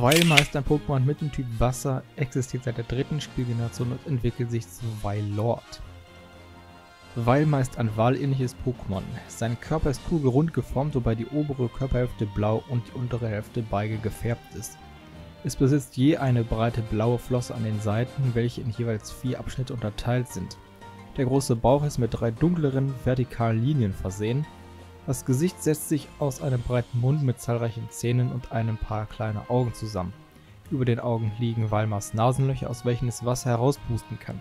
Wailmer ist ein Pokémon mit dem Typ Wasser, existiert seit der 3. Spielgeneration und entwickelt sich zu Wailord. Wailmer ist ein wahlähnliches Pokémon. Sein Körper ist kugelrund geformt, wobei die obere Körperhälfte blau und die untere Hälfte beige gefärbt ist. Es besitzt je eine breite blaue Flosse an den Seiten, welche in jeweils 4 Abschnitte unterteilt sind. Der große Bauch ist mit 3 dunkleren, vertikalen Linien versehen. Das Gesicht setzt sich aus einem breiten Mund mit zahlreichen Zähnen und einem Paar kleiner Augen zusammen. Über den Augen liegen Wailmers Nasenlöcher, aus welchen es Wasser herauspusten kann.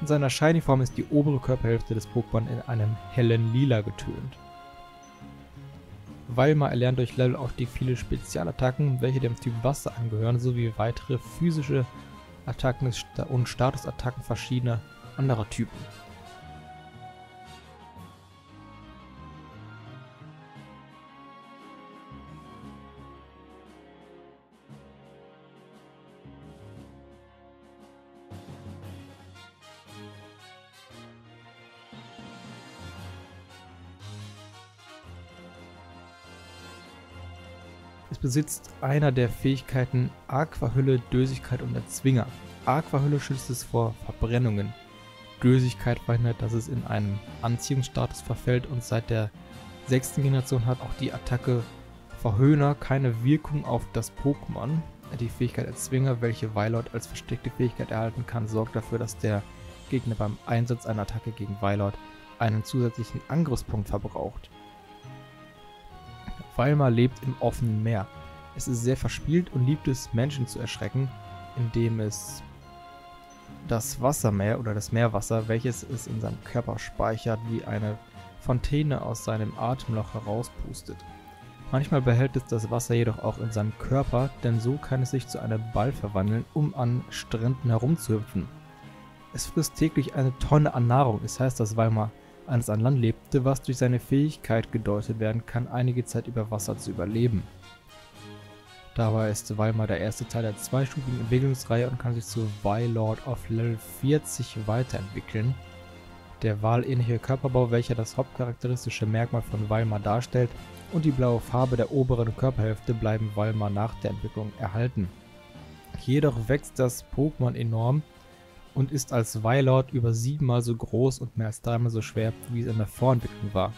In seiner Shiny-Form ist die obere Körperhälfte des Pokémon in einem hellen Lila getönt. Wailmer erlernt durch Level auch die vielen Spezialattacken, welche dem Typ Wasser angehören, sowie weitere physische Attacken und Statusattacken verschiedener anderer Typen. Es besitzt einer der Fähigkeiten Aquahülle, Dösigkeit und Erzwinger. Aquahülle schützt es vor Verbrennungen. Dösigkeit verhindert, dass es in einen Anziehungsstatus verfällt, und seit der 6. Generation hat auch die Attacke Verhöhner keine Wirkung auf das Pokémon. Die Fähigkeit Erzwinger, welche Wailord als versteckte Fähigkeit erhalten kann, sorgt dafür, dass der Gegner beim Einsatz einer Attacke gegen Wailord einen zusätzlichen Angriffspunkt verbraucht. Wailmer lebt im offenen Meer. Es ist sehr verspielt und liebt es, Menschen zu erschrecken, indem es das Wassermeer oder das Meerwasser, welches es in seinem Körper speichert, wie eine Fontäne aus seinem Atemloch herauspustet. Manchmal behält es das Wasser jedoch auch in seinem Körper, denn so kann es sich zu einem Ball verwandeln, um an Stränden herumzuhüpfen. Es frisst täglich eine Tonne an Nahrung, das heißt, dass Wailmer eines an Land lebte, was durch seine Fähigkeit gedeutet werden kann, einige Zeit über Wasser zu überleben. Dabei ist Wailmer der erste Teil der zweistufigen Entwicklungsreihe und kann sich zu Wailord auf Level 40 weiterentwickeln. Der wahlähnliche Körperbau, welcher das hauptcharakteristische Merkmal von Wailmer darstellt, und die blaue Farbe der oberen Körperhälfte bleiben Wailmer nach der Entwicklung erhalten. Jedoch wächst das Pokémon enorm und ist als Wailord über 7-mal so groß und mehr als 3-mal so schwer, wie es in der Vorentwicklung war.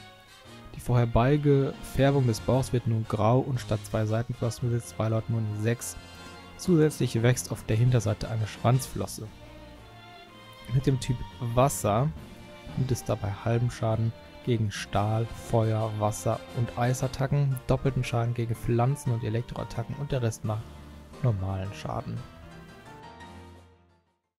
Die vorher beige Färbung des Bauchs wird nun grau, und statt 2 Seitenflossen besitzt Wailord nun 6. Zusätzlich wächst auf der Hinterseite eine Schwanzflosse. Mit dem Typ Wasser nimmt es dabei halben Schaden gegen Stahl-, Feuer-, Wasser- und Eisattacken, doppelten Schaden gegen Pflanzen- und Elektroattacken, und der Rest macht normalen Schaden.